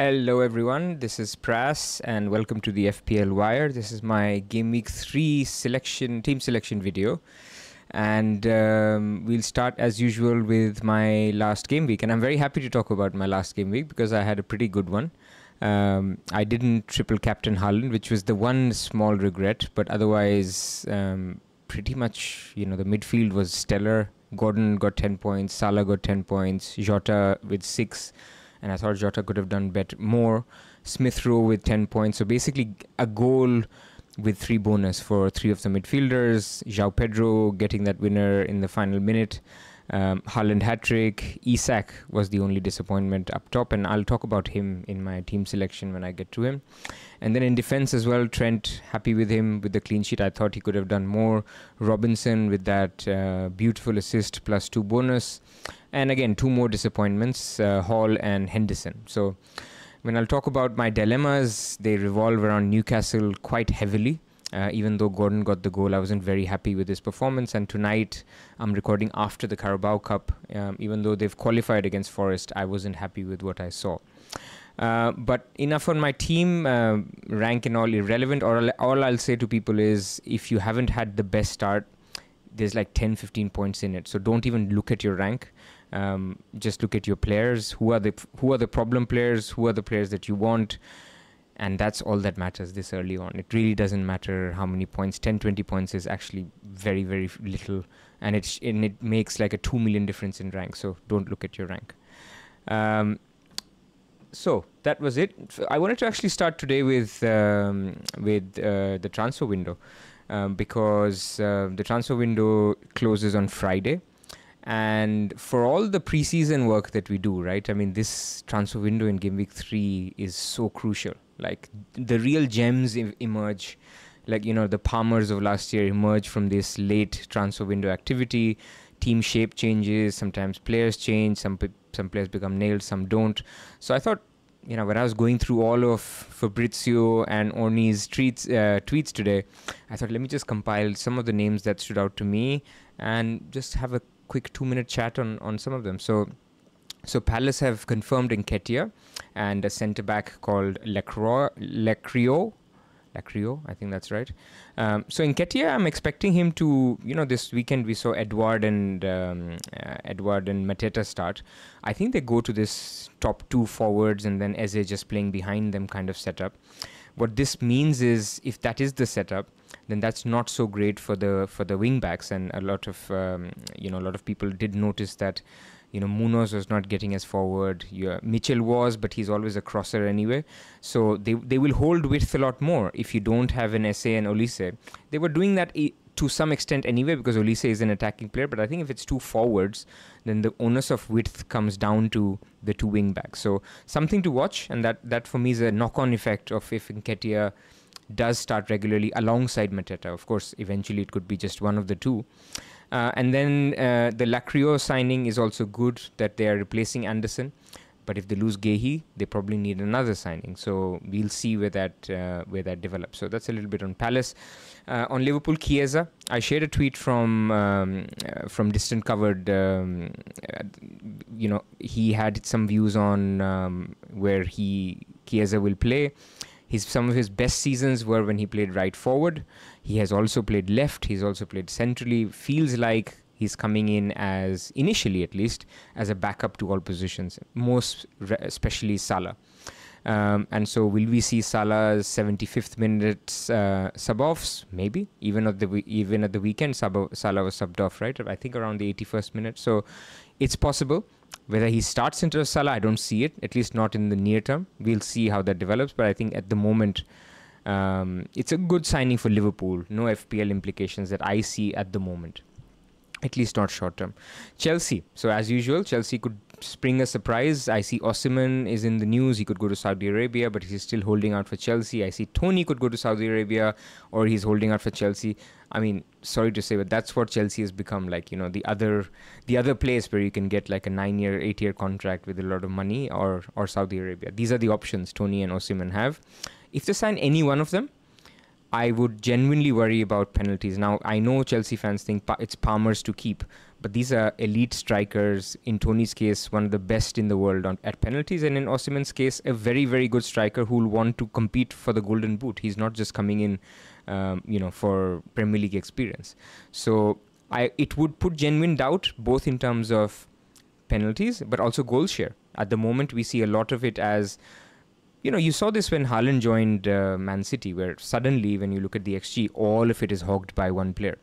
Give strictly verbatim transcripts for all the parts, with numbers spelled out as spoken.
Hello everyone, this is Pras and welcome to the F P L Wire. This is my game week three selection, team selection video, and um, we'll start as usual with my last game week. And I'm very happy to talk about my last game week because I had a pretty good one. Um, I didn't triple captain Haaland, which was the one small regret, but otherwise um, pretty much, you know, the midfield was stellar. Gordon got ten points, Salah got ten points, Jota with six. And I thought Jota could have done better, more. Smith Rowe with ten points. So basically a goal with three bonus for three of the midfielders. João Pedro getting that winner in the final minute. Um, Haaland hat-trick. Isak was the only disappointment up top. And I'll talk about him in my team selection when I get to him. And then in defense as well, Trent, happy with him with the clean sheet. I thought he could have done more. Robinson with that uh, beautiful assist plus two bonus. And again, two more disappointments, uh, Hall and Henderson. So when I'll talk about my dilemmas, they revolve around Newcastle quite heavily. Uh, even though Gordon got the goal, I wasn't very happy with his performance. And tonight, I'm recording after the Carabao Cup. Um, even though they've qualified against Forest, I wasn't happy with what I saw. Uh, but enough on my team, uh, rank and all irrelevant. All, all I'll say to people is, if you haven't had the best start, there's like ten, fifteen points in it. So don't even look at your rank. Um, just look at your players. Who are the who are the problem players? Who are the players that you want? And that's all that matters this early on. It really doesn't matter how many points. ten, twenty points is actually very, very little, and it and it makes like a two million difference in rank. So don't look at your rank. Um, so that was it. So I wanted to actually start today with um, with uh, the transfer window um, because uh, the transfer window closes on Friday. And for all the preseason work that we do, right? I mean, this transfer window in game week three is so crucial. Like, the real gems emerge, like, you know, the Palmers of last year emerge from this late transfer window activity. Team shape changes, sometimes players change, some some players become nailed, some don't. So I thought, you know, when I was going through all of Fabrizio and Orni's tweets, uh, tweets today, I thought, let me just compile some of the names that stood out to me and just have a quick two-minute chat on, on some of them. So, so Palace have confirmed Nketiah and a centre-back called Lacroix, Lacroix, Lacroix, I think that's right. Um, so Nketiah, I'm expecting him to, you know, this weekend we saw Edward and um, uh, Edward and Mateta start. I think they go to this top two forwards and then Eze just playing behind them kind of setup. What this means is, if that is the setup, then that's not so great for the for the wing backs, and a lot of um, you know a lot of people did notice that, you know, Munoz was not getting as forward. Yeah, Mitchell was, but he's always a crosser anyway. So they they will hold width a lot more if you don't have an S A and Olise. They were doing that e to some extent anyway because Olise is an attacking player. But I think if it's two forwards, then the onus of width comes down to the two wing backs. So something to watch, and that that for me is a knock-on effect of if Nketiah does start regularly alongside Mateta. Of course, eventually it could be just one of the two. Uh, and then uh, the Lacroix signing is also good, that they are replacing Anderson. But if they lose Guehi, they probably need another signing. So we'll see where that uh, where that develops. So that's a little bit on Palace. Uh, on Liverpool, Chiesa, I shared a tweet from um, uh, from Distant Covered. Um, uh, you know, he had some views on um, where he Chiesa will play. His, some of his best seasons were when he played right forward. He has also played left. He's also played centrally. Feels like he's coming in as, initially at least, as a backup to all positions, most especially Salah. Um, and so will we see Salah's seventy-fifth minute uh, sub-offs? Maybe. Even at the, even at the weekend, Salah was subbed off, right? I think around the eighty-first minute. So it's possible. Whether he starts into Salah, I don't see it, at least not in the near term. We'll see how that develops. But I think at the moment, um, it's a good signing for Liverpool. No F P L implications that I see at the moment, at least not short term. Chelsea. So as usual, Chelsea could spring a surprise. I see Osimhen is in the news. He could go to Saudi Arabia, but he's still holding out for Chelsea. I see Tony could go to Saudi Arabia, or he's holding out for Chelsea. I mean, sorry to say, but that's what Chelsea has become, like, you know, the other the other place where you can get like a nine-year, eight-year contract with a lot of money, or or Saudi Arabia. These are the options Tony and Osimhen have. If they sign any one of them, I would genuinely worry about penalties. Now, I know Chelsea fans think it's Palmer's to keep, but these are elite strikers. In Tony's case, one of the best in the world on, at penalties, and in Osimhen's case, a very, very good striker who will want to compete for the golden boot. He's not just coming in, um, you know, for Premier League experience. So I, it would put genuine doubt, both in terms of penalties, but also goal share. At the moment, we see a lot of it as, you know, you saw this when Haaland joined uh, Man City, where suddenly when you look at the X G, all of it is hogged by one player.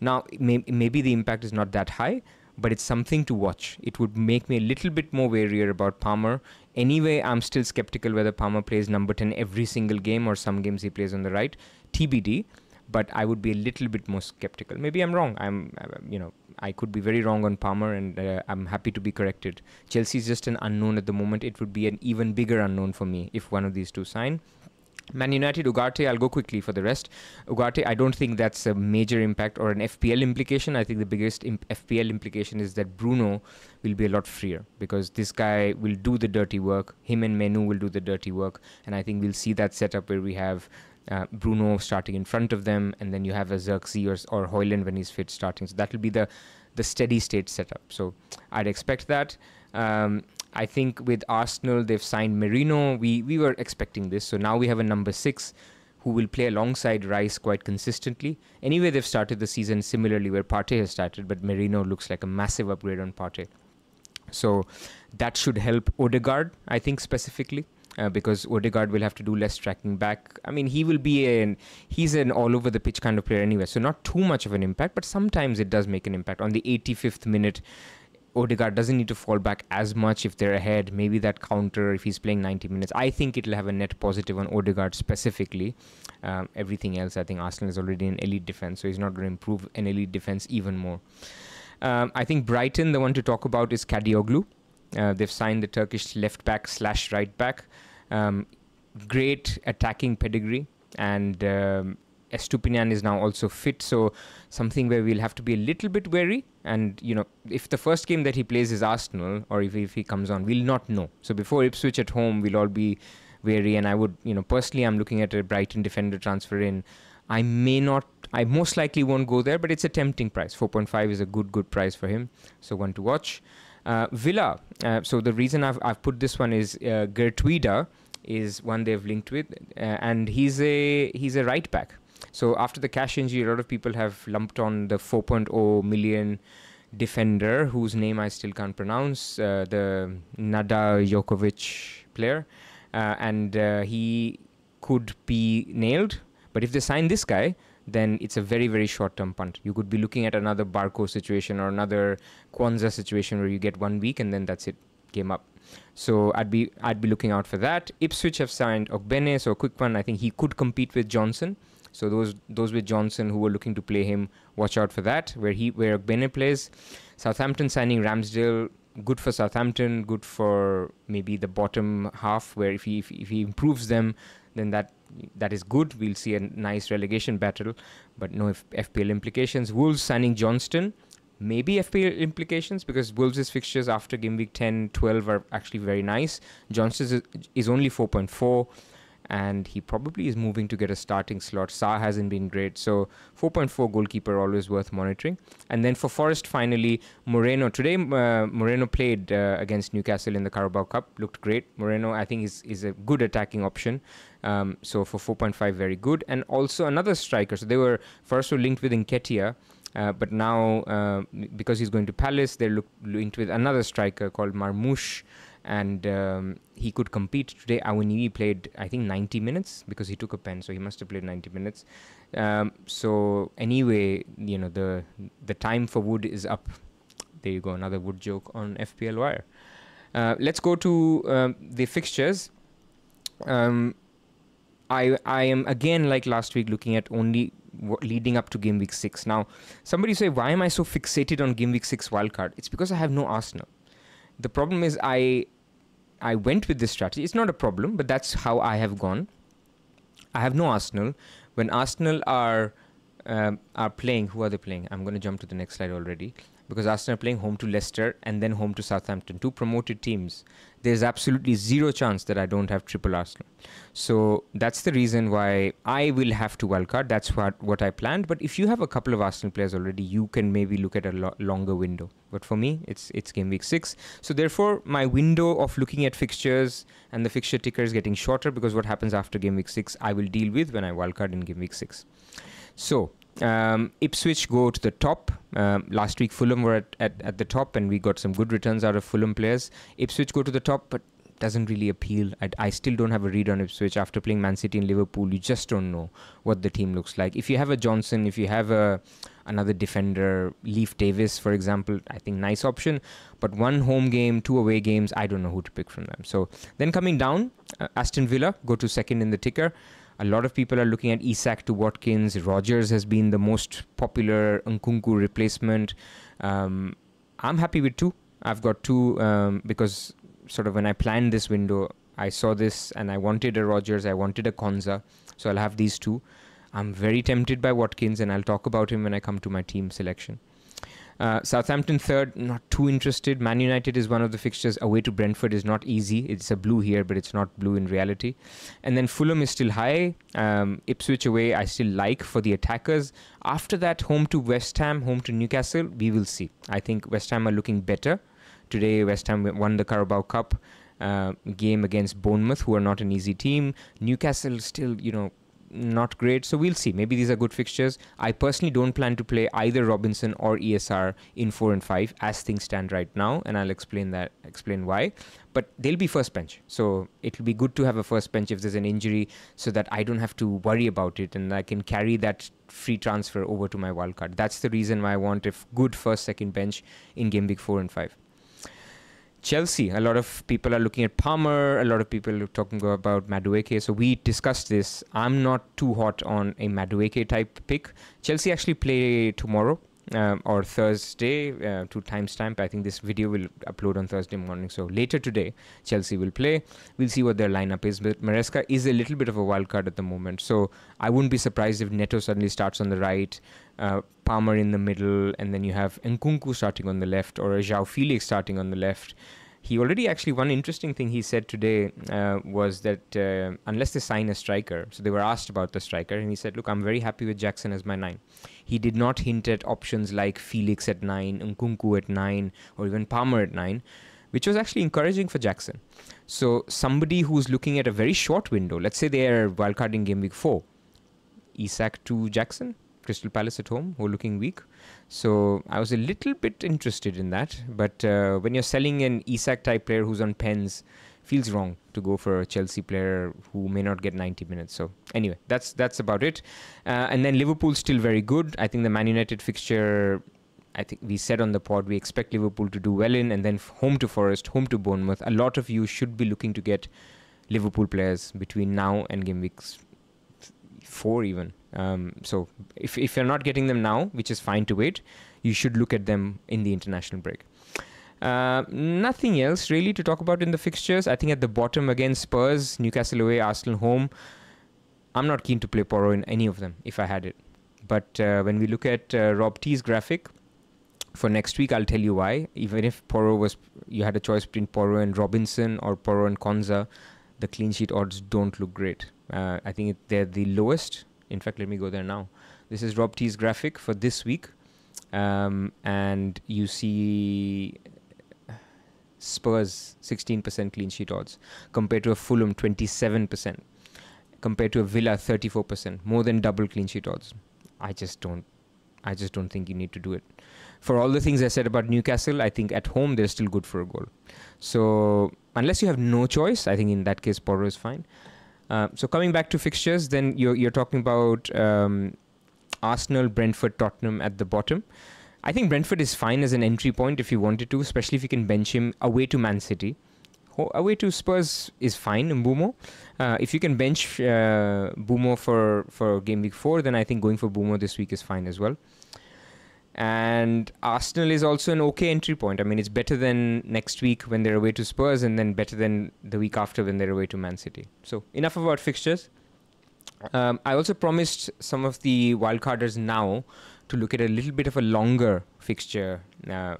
Now, may maybe the impact is not that high, but it's something to watch. It would make me a little bit more warier about Palmer. Anyway, I'm still skeptical whether Palmer plays number ten every single game or some games he plays on the right. T B D, but I would be a little bit more skeptical. Maybe I'm wrong. I'm, you know, I could be very wrong on Palmer, and uh, I'm happy to be corrected. Chelsea's just an unknown at the moment. It would be an even bigger unknown for me if one of these two sign. Man United, Ugarte, I'll go quickly for the rest. Ugarte, I don't think that's a major impact or an F P L implication. I think the biggest imp F P L implication is that Bruno will be a lot freer, because this guy will do the dirty work. Him and Menu will do the dirty work. And I think we'll see that setup where we have Uh, Bruno starting in front of them, and then you have a Xerxes or, or Haaland when he's fit starting. So that will be the the steady state setup. So I'd expect that. Um, I think with Arsenal, they've signed Merino. We we were expecting this. So now we have a number six who will play alongside Rice quite consistently. Anyway, they've started the season similarly where Partey has started, but Merino looks like a massive upgrade on Partey. So that should help Odegaard, I think, specifically. Uh, because Odegaard will have to do less tracking back. I mean, he will be an, he's an all-over-the-pitch kind of player anyway, so not too much of an impact, but sometimes it does make an impact. On the eighty-fifth minute, Odegaard doesn't need to fall back as much if they're ahead. Maybe that counter, if he's playing ninety minutes, I think it'll have a net positive on Odegaard specifically. Um, everything else, I think Arsenal is already an elite defense, so he's not going to improve an elite defense even more. Um, I think Brighton, the one to talk about is Kadioglu. Uh, they've signed the Turkish left-back slash right-back. Um, great attacking pedigree, and um, Estupinian is now also fit, so something where we'll have to be a little bit wary. And you know, if the first game that he plays is Arsenal, or if, if he comes on, we'll not know. So before Ipswich at home, we'll all be wary. And I would, you know, personally, I'm looking at a Brighton defender transfer in. I may not, I most likely won't go there, but it's a tempting price. four point five is a good, good price for him, so one to watch. Uh, Villa, uh, so the reason I've, I've put this one is uh, Gertruida is one they've linked with, uh, and he's a he's a right back. So after the cash injury, a lot of people have lumped on the four point oh million defender, whose name I still can't pronounce, uh, the Nada Jokovic player, uh, and uh, he could be nailed. But if they sign this guy, then it's a very, very short-term punt. You could be looking at another Barco situation or another Konza situation where you get one week and then that's it, game up. So I'd be I'd be looking out for that. Ipswich have signed Ogbene, so a quick one. I think he could compete with Johnson. So those those with Johnson who were looking to play him, watch out for that, where he where Ogbene plays. Southampton signing Ramsdale, good for Southampton, good for maybe the bottom half, where if he, if, if he improves them, then that that is good. We'll see a nice relegation battle, but no F FPL implications. Wolves signing Johnston, maybe F P L implications, because Wolves' fixtures after game week ten, twelve are actually very nice. Johnston is only four point four, and he probably is moving to get a starting slot. Saar hasn't been great, so four point four goalkeeper, always worth monitoring. And then for Forest, finally, Moreno. Today, uh, Moreno played uh, against Newcastle in the Carabao Cup, looked great. Moreno, I think, is, is a good attacking option. Um, so for four point five, very good. And also another striker. So they were first were linked with Nketiah, uh, but now uh, because he's going to Palace, they're look, linked with another striker called Marmoush, and um, he could compete. Today Awoniyi played, I think, ninety minutes, because he took a pen, so he must have played ninety minutes. Um, so anyway, you know, the the time for Wood is up. There you go, another Wood joke on F P L Wire. Uh, let's go to um, the fixtures. Um, I, I am again, like last week, looking at only w leading up to game week six. Now, somebody say, why am I so fixated on game week six wildcard? It's because I have no Arsenal. The problem is I, I went with this strategy. It's not a problem, but that's how I have gone. I have no Arsenal. When Arsenal are, um, are playing, who are they playing? I'm going to jump to the next slide already. because Arsenal are playing home to Leicester and then home to Southampton, two promoted teams. There's absolutely zero chance that I don't have triple Arsenal. So that's the reason why I will have to wildcard. That's what, what I planned. But if you have a couple of Arsenal players already, you can maybe look at a lo longer window. But for me, it's it's game week six. So therefore, my window of looking at fixtures and the fixture ticker is getting shorter, because what happens after game week six, I will deal with when I wildcard in game week six. So um, Ipswich go to the top. Um, last week, Fulham were at, at, at the top and we got some good returns out of Fulham players. Ipswich go to the top, but doesn't really appeal. I, I still don't have a read on Ipswich. After playing Man City and Liverpool, you just don't know what the team looks like. If you have a Johnson, if you have a another defender, Leif Davis, for example, I think nice option. But one home game, two away games, I don't know who to pick from them. So then coming down, uh, Aston Villa go to second in the ticker. A lot of people are looking at Isak to Watkins. Rogers has been the most popular Nkunku replacement. Um, I'm happy with two. I've got two um, because sort of when I planned this window, I saw this and I wanted a Rogers, I wanted a Konza. So I'll have these two. I'm very tempted by Watkins and I'll talk about him when I come to my team selection. Uh, Southampton third, not too interested. Man United is one of the fixtures. Away to Brentford is not easy. It's a blue here, but it's not blue in reality. And then Fulham is still high. Um, Ipswich away, I still like for the attackers. After that, home to West Ham, home to Newcastle, we will see. I think West Ham are looking better. Today, West Ham won the Carabao Cup uh, game against Bournemouth, who are not an easy team. Newcastle still, you know, not great, so we'll see. Maybe these are good fixtures. I personally don't plan to play either Robinson or E S R in four and five as things stand right now, and I'll explain that, explain why. But they'll be first bench, so it'll be good to have a first bench if there's an injury, so that I don't have to worry about it, and I can carry that free transfer over to my wildcard. That's the reason why I want a good first, second bench in game week four and five. Chelsea, a lot of people are looking at Palmer, a lot of people are talking about Madueke, so we discussed this. I'm not too hot on a Madueke type pick. Chelsea actually play tomorrow um, or Thursday uh, to timestamp. I think this video will upload on Thursday morning, so later today Chelsea will play. We'll see what their lineup is, but Maresca is a little bit of a wild card at the moment, so I wouldn't be surprised if Neto suddenly starts on the right, Uh, Palmer in the middle, and then you have Nkunku starting on the left or a João Felix starting on the left. He already actually, one interesting thing he said today uh, was that uh, unless they sign a striker, so they were asked about the striker and he said, look, I'm very happy with Jackson as my nine. He did not hint at options like Felix at nine, Nkunku at nine, or even Palmer at nine, which was actually encouraging for Jackson. So somebody who's looking at a very short window, let's say they're wildcarding game week four, Isak to Jackson, Crystal Palace at home, who are looking weak. So I was a little bit interested in that. But uh, when you're selling an Isak type player who's on pens, feels wrong to go for a Chelsea player who may not get ninety minutes. So anyway, that's that's about it. Uh, and then Liverpool's still very good. I think the Man United fixture, I think we said on the pod, we expect Liverpool to do well in, and then home to Forest, home to Bournemouth. A lot of you should be looking to get Liverpool players between now and game weeks four even. Um, so if, if you're not getting them now, which is fine to wait, you should look at them in the international break. Uh, nothing else really to talk about in the fixtures. I think at the bottom again, Spurs, Newcastle away, Arsenal home. I'm not keen to play Poro in any of them if I had it. But uh, when we look at uh, Rob T's graphic for next week, I'll tell you why. Even if Poro was, you had a choice between Poro and Robinson or Poro and Konza, the clean sheet odds don't look great. Uh, I think it, they're the lowest. In fact, let me go there now. This is Rob T's graphic for this week. Um, and you see Spurs sixteen percent clean sheet odds compared to a Fulham twenty-seven percent, compared to a Villa thirty-four percent, more than double clean sheet odds. I just don't, I just don't think you need to do it. For all the things I said about Newcastle, I think at home they're still good for a goal. So unless you have no choice, I think in that case Poro is fine. Uh, so coming back to fixtures, then you're, you're talking about um, Arsenal, Brentford, Tottenham at the bottom. I think Brentford is fine as an entry point if you wanted to, especially if you can bench him. Away to Man City, Ho away to Spurs is fine, Mbeumo. Uh, if you can bench uh, Mbeumo for, for game week four, then I think going for Mbeumo this week is fine as well. And Arsenal is also an okay entry point. I mean, it's better than next week when they're away to Spurs, and then better than the week after when they're away to Man City. So enough about fixtures. Um, I also promised some of the wildcarders now to look at a little bit of a longer fixture uh,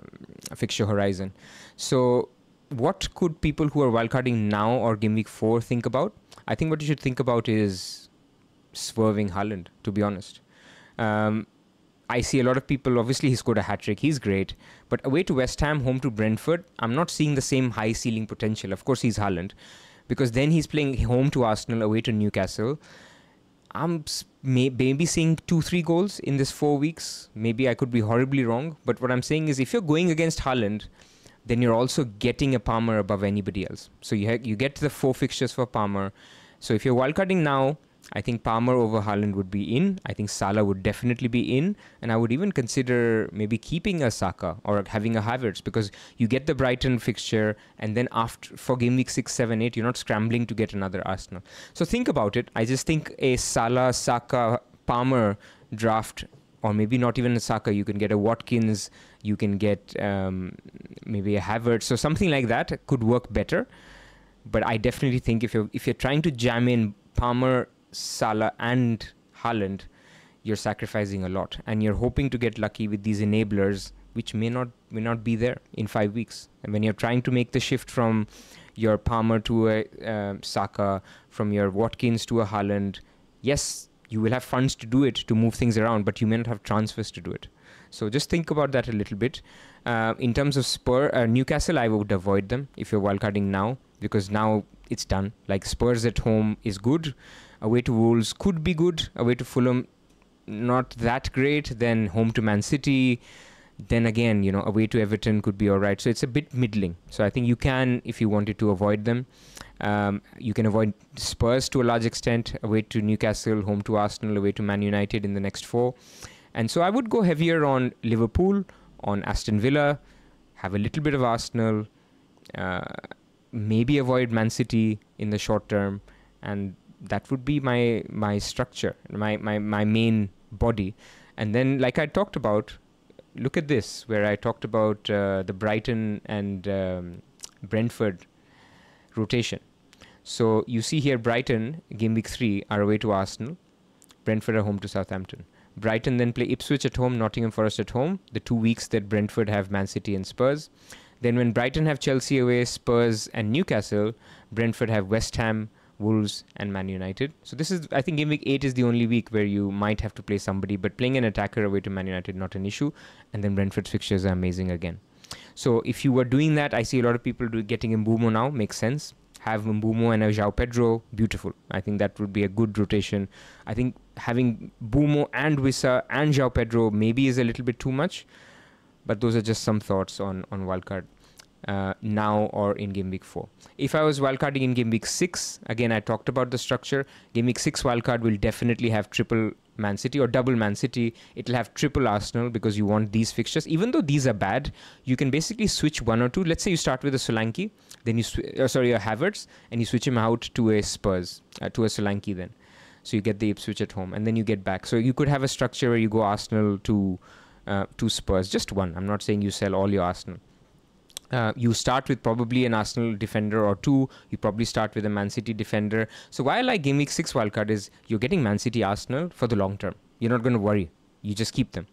fixture horizon. So what could people who are wildcarding now or game week four think about? I think what you should think about is swerving Haaland, to be honest. Um, I see a lot of people, obviously he scored a hat-trick, he's great. But away to West Ham, home to Brentford, I'm not seeing the same high ceiling potential. Of course he's Haaland. Because then he's playing home to Arsenal, away to Newcastle. I'm may maybe seeing two, three goals in this four weeks. Maybe I could be horribly wrong. But what I'm saying is if you're going against Haaland, then you're also getting a Palmer above anybody else. So you, ha you get the four fixtures for Palmer. So if you're wildcarding now, I think Palmer over Haaland would be in. I think Salah would definitely be in. And I would even consider maybe keeping a Saka or having a Havertz, because you get the Brighton fixture and then after for game week six, seven, eight, you're not scrambling to get another Arsenal. So think about it. I just think a Salah, Saka, Palmer draft, or maybe not even a Saka. You can get a Watkins. You can get um, maybe a Havertz. So something like that could work better. But I definitely think if you're, if you're trying to jam in Palmer, Salah and Haaland, you're sacrificing a lot, and you're hoping to get lucky with these enablers, which may not may not be there in five weeks. And when you're trying to make the shift from your Palmer to a uh, Saka, from your Watkins to a Haaland, yes, you will have funds to do it, to move things around, but you may not have transfers to do it. So just think about that a little bit. Uh, in terms of Spurs, uh, Newcastle, I would avoid them if you're wildcarding now, because now it's done. Like Spurs at home is good. Away to Wolves could be good. Away to Fulham, not that great. Then home to Man City. Then again, you know, away to Everton could be all right. So it's a bit middling. So I think you can, if you wanted to, avoid them. Um, you can avoid Spurs to a large extent. Away to Newcastle, home to Arsenal, away to Man United in the next four. And so I would go heavier on Liverpool, on Aston Villa, have a little bit of Arsenal, uh, maybe avoid Man City in the short term, and that would be my my structure, my, my my main body. And then, like I talked about, look at this, where I talked about uh, the Brighton and um, Brentford rotation. So you see here, Brighton game week three are away to Arsenal, Brentford are home to Southampton. Brighton then play Ipswich at home, Nottingham Forest at home, the two weeks that Brentford have Man City and Spurs. Then when Brighton have Chelsea away, Spurs and Newcastle, Brentford have West Ham, Wolves and Man United. So this is, I think game week eight is the only week where you might have to play somebody, but playing an attacker away to Man United, not an issue. And then Brentford's fixtures are amazing again. So if you were doing that, I see a lot of people do getting Mbeumo now, makes sense. Have Mbeumo and a João Pedro, beautiful. I think that would be a good rotation. I think having Mbeumo and Wissa and João Pedro maybe is a little bit too much, but those are just some thoughts on, on wildcard. Uh, now or in game week four. If I was wildcarding in game week six, again I talked about the structure. Game week six wildcard will definitely have triple Man City or double Man City. It'll have triple Arsenal because you want these fixtures. Even though these are bad, you can basically switch one or two. Let's say you start with a Solanke, then you uh, sorry a Havertz, and you switch him out to a Spurs uh, to a Solanke then. So you get the Ipswich at home, and then you get back. So you could have a structure where you go Arsenal to uh, to Spurs, just one. I'm not saying you sell all your Arsenal. Uh, you start with probably an Arsenal defender or two. You probably start with a Man City defender. So why I like game week six wildcard is you're getting Man City, Arsenal for the long term. You're not going to worry. You just keep them.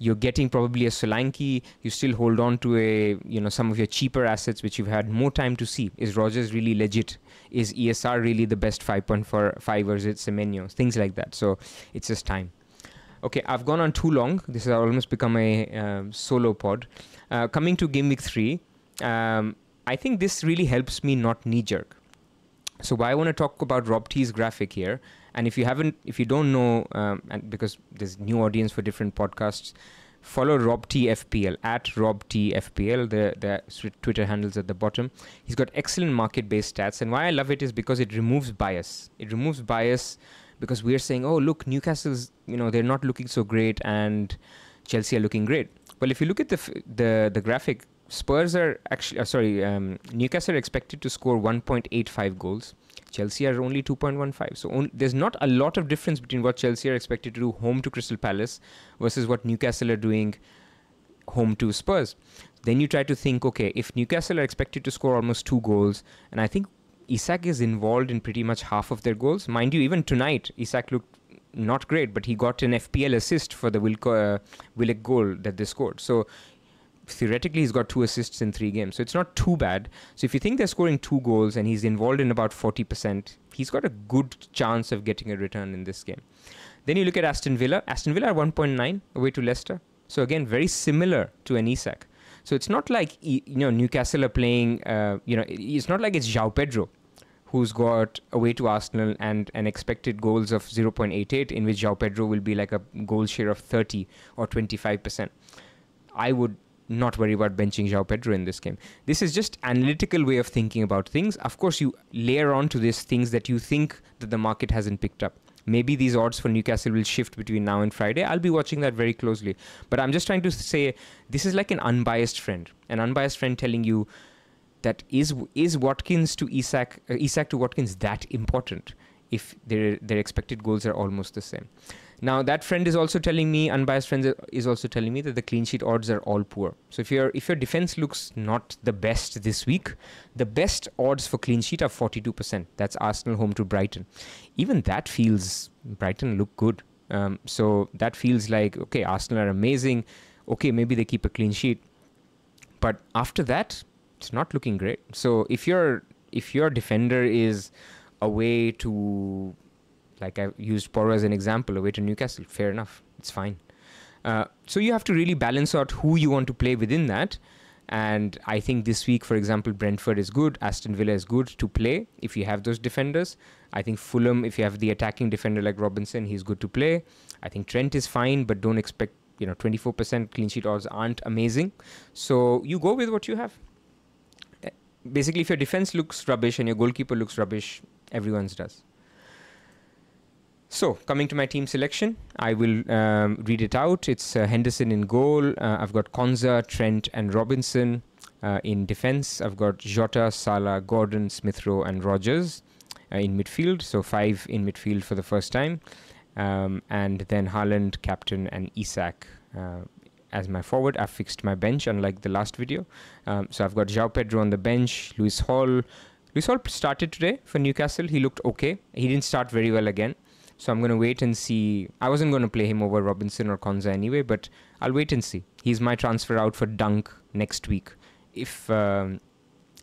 You're getting probably a Solanke. You still hold on to a, you know, some of your cheaper assets, which you've had more time to see. Is Rogers really legit? Is E S R really the best five point four five, or is it Semenyo? Things like that. So it's just time. Okay, I've gone on too long. This has almost become a uh, solo pod. Uh, coming to game week three, um, I think this really helps me not knee-jerk. So why I want to talk about Rob T's graphic here, and if you haven't, if you don't know, um, and because there's new audience for different podcasts, follow Rob T F P L at Rob T F P L. The the Twitter handle's at the bottom. He's got excellent market-based stats, and why I love it is because it removes bias. It removes bias. Because we're saying, oh, look, Newcastle's, you know, they're not looking so great and Chelsea are looking great. Well, if you look at the f the, the graphic, Spurs are actually, uh, sorry, um, Newcastle are expected to score one point eight five goals. Chelsea are only two point one five. So on there's not a lot of difference between what Chelsea are expected to do home to Crystal Palace versus what Newcastle are doing home to Spurs. Then you try to think, okay, if Newcastle are expected to score almost two goals, and I think Isak is involved in pretty much half of their goals. Mind you, even tonight, Isak looked not great, but he got an F P L assist for the Wilco, uh, Willick goal that they scored. So theoretically, he's got two assists in three games. So it's not too bad. So if you think they're scoring two goals and he's involved in about forty percent, he's got a good chance of getting a return in this game. Then you look at Aston Villa. Aston Villa are one point nine away to Leicester. So again, very similar to an Isak. So it's not like, you know, Newcastle are playing, uh, you know, it's not like it's João Pedro, who's got away to Arsenal and an expected goals of zero point eight eight, in which João Pedro will be like a goal share of thirty or twenty-five percent. I would not worry about benching João Pedro in this game. This is just analytical way of thinking about things. Of course, you layer on to this things that you think that the market hasn't picked up. Maybe these odds for Newcastle will shift between now and Friday. I'll be watching that very closely. But I'm just trying to say, this is like an unbiased friend. An unbiased friend telling you that is is Watkins to Isak, uh, Isak to Watkins that important if their, their expected goals are almost the same. Now, that friend is also telling me, unbiased friend is also telling me that the clean sheet odds are all poor. So if, you're, if your defense looks not the best this week, the best odds for clean sheet are forty-two percent. That's Arsenal home to Brighton. Even that feels, Brighton look good. Um, so that feels like, okay, Arsenal are amazing. Okay, maybe they keep a clean sheet. But after that, it's not looking great. So if, you're, if your defender is away to... like I used Poro as an example, away to Newcastle, fair enough, it's fine. Uh, so you have to really balance out who you want to play within that. And I think this week, for example, Brentford is good, Aston Villa is good to play if you have those defenders. I think Fulham, if you have the attacking defender like Robinson, he's good to play. I think Trent is fine, but don't expect, you know, twenty-four percent clean sheet odds aren't amazing. So you go with what you have. Basically, if your defense looks rubbish and your goalkeeper looks rubbish, everyone's does. So, coming to my team selection, I will um, read it out. It's uh, Henderson in goal. Uh, I've got Konza, Trent and Robinson. Uh, in defense, I've got Jota, Salah, Gordon, Smith Rowe and Rogers uh, in midfield. So, five in midfield for the first time. Um, and then Haaland, captain and Isak uh, as my forward. I've fixed my bench, unlike the last video. Um, so, I've got João Pedro on the bench, Lewis Hall. Lewis Hall started today for Newcastle. He looked okay. He didn't start very well again. So I'm going to wait and see. I wasn't going to play him over Robinson or Konza anyway, but I'll wait and see. He's my transfer out for Dunk next week. If um,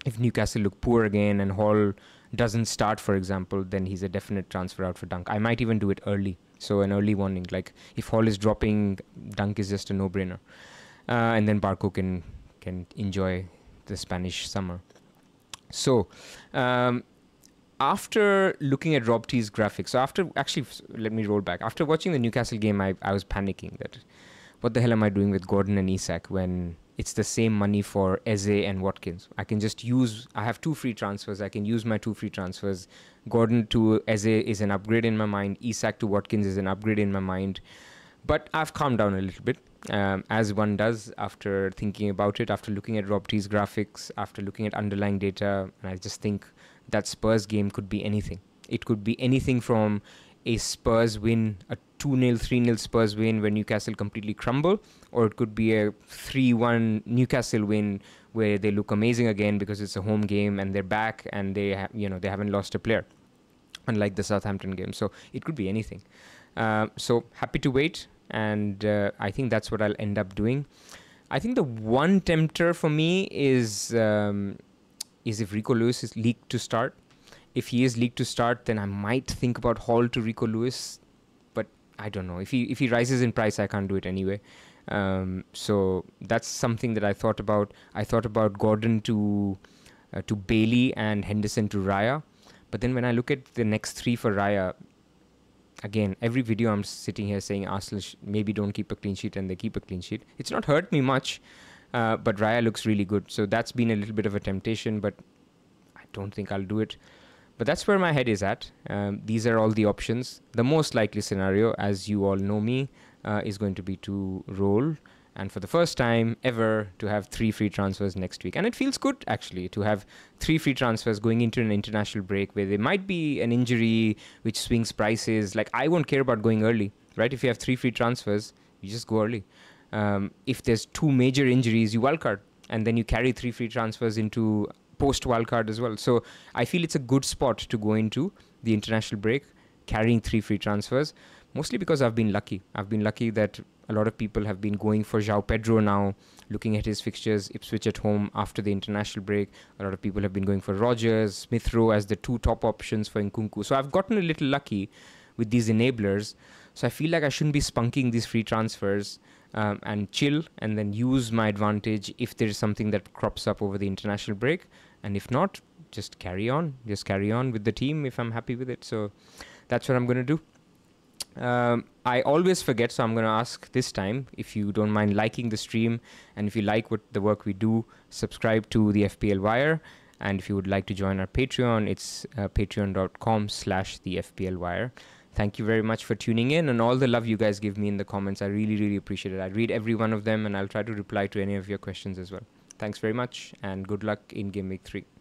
if Newcastle look poor again and Hall doesn't start, for example, then he's a definite transfer out for Dunk. I might even do it early. So an early warning. Like if Hall is dropping, Dunk is just a no-brainer. Uh, and then Barco can, can enjoy the Spanish summer. So... Um, After looking at Rob T's graphics, so after, actually, let me roll back. After watching the Newcastle game, I, I was panicking that what the hell am I doing with Gordon and Isak when it's the same money for Eze and Watkins. I can just use, I have two free transfers. I can use my two free transfers. Gordon to Eze is an upgrade in my mind. Isak to Watkins is an upgrade in my mind. But I've calmed down a little bit, um, as one does after thinking about it, after looking at Rob T's graphics, after looking at underlying data, and I just think... that Spurs game could be anything. It could be anything from a Spurs win, a two nil, three nil Spurs win where Newcastle completely crumble, or it could be a three one Newcastle win where they look amazing again because it's a home game and they're back and they ha you know they haven't lost a player, unlike the Southampton game. So it could be anything. Uh, so happy to wait, and uh, I think that's what I'll end up doing. I think the one tempter for me is... Um, is if Rico Lewis is leaked to start. If he is leaked to start, then I might think about Hall to Rico Lewis, but I don't know. If he if he rises in price, I can't do it anyway. Um, so that's something that I thought about. I thought about Gordon to uh, to Bailey and Henderson to Raya, but then when I look at the next three for Raya, again, every video I'm sitting here saying Arsenal sh maybe don't keep a clean sheet, and they keep a clean sheet. It's not hurt me much. Uh, but Raya looks really good. So that's been a little bit of a temptation, but I don't think I'll do it. But that's where my head is at. Um, these are all the options. The most likely scenario, as you all know me, uh, is going to be to roll. And for the first time ever, to have three free transfers next week. And it feels good, actually, to have three free transfers going into an international break where there might be an injury which swings prices. Like, I won't care about going early, right? If you have three free transfers, you just go early. Um, if there's two major injuries, you wildcard, and then you carry three free transfers into post wildcard as well. So I feel it's a good spot to go into the international break, carrying three free transfers. mostly because I've been lucky. I've been lucky that a lot of people have been going for João Pedro now, looking at his fixtures, Ipswich at home after the international break. A lot of people have been going for Rogers, Smith Rowe as the two top options for Nkunku. So I've gotten a little lucky with these enablers. So I feel like I shouldn't be spunking these free transfers um, and chill and then use my advantage if there is something that crops up over the international break. And if not, just carry on. Just carry on with the team if I'm happy with it. So that's what I'm going to do. Um, I always forget, so I'm going to ask this time, if you don't mind liking the stream, and if you like what the work we do, subscribe to the F P L Wire. And if you would like to join our Patreon, it's uh, patreon.com slash the FPL Wire. Thank you very much for tuning in and all the love you guys give me in the comments. I really, really appreciate it. I read every one of them, and I'll try to reply to any of your questions as well. Thanks very much, and good luck in Game Week three.